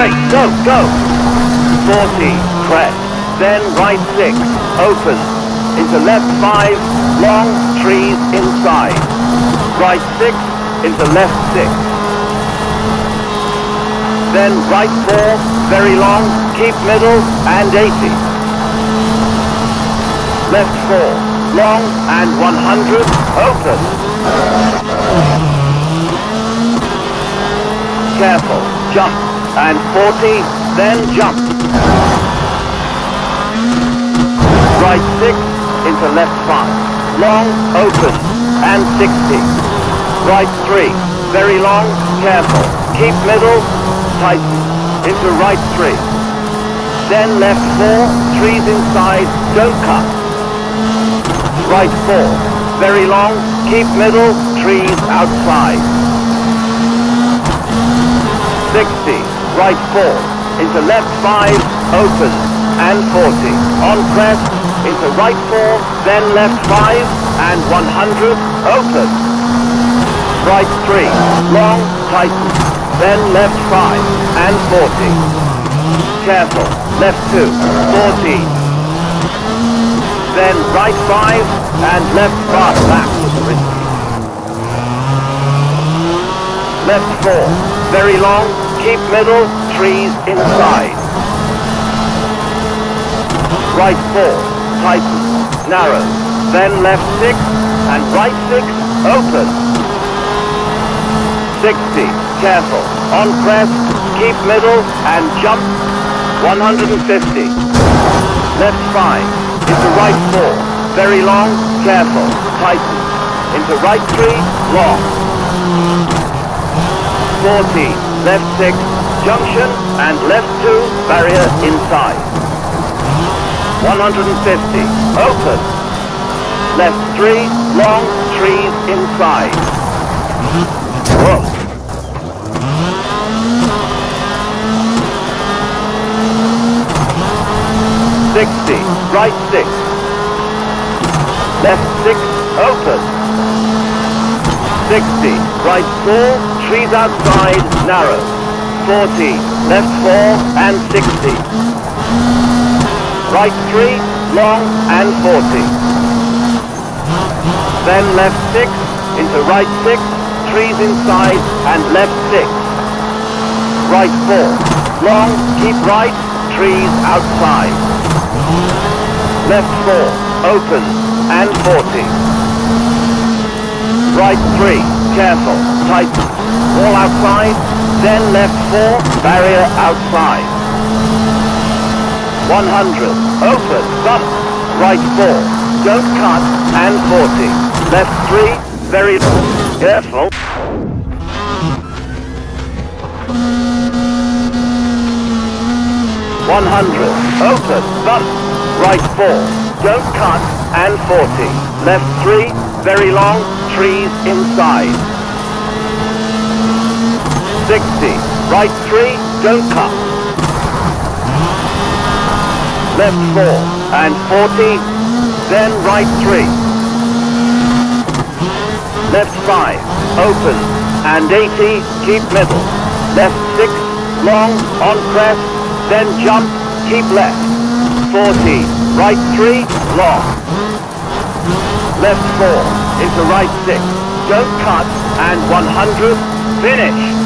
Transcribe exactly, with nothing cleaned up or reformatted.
straight, go, go. forty, press, then right six, open, into left five, long, trees, inside. Right six, into left six. Then right four, very long, keep middle, and eighty. Left four, long, and one hundred, open. Careful, jump, and forty, then jump. Right six, into left five, long, open, and sixty. Right three, very long, careful, keep middle, tighten, into right three. Then left four, trees inside, don't cut. Right four, very long, keep middle, trees outside. sixty, right four, into left five, open, and forty. On press, into right four, then left five, and one hundred, open. Right three, long, tighten, then left five, and forty. Careful, left two, forty. Then right five, and left five, back, left four. Very long, keep middle, trees inside. Right four, tighten, narrow, then left six, and right six, open. sixty, careful, on press, keep middle, and jump. one hundred fifty, left five, into right four, very long, careful, tighten, into right three, long. forty, left six, junction, and left two, barrier inside. one hundred fifty, open. Left three, long, trees inside. Whoa. sixty, right six. Left six, open. sixty, right four. Trees outside, narrow. forty, left four, and sixty. Right three, long, and forty. Then left six, into right six, trees inside, and left six. Right four, long, keep right, trees outside. Left four, open, and forty. Right three. Careful, tighten, all outside, then left four, barrier outside. one hundred, open, bump, right four, don't cut, and forty. Left three, very careful. one hundred, open, bump, right four, don't cut, and forty. Left three, very long, trees inside. sixty, right three, don't cut. Left four, and forty, then right three. Left five, open, and eighty, keep middle. Left six, long, on press, then jump, keep left. forty, right three, long. Left four, into right six, don't cut, and one hundred, finish!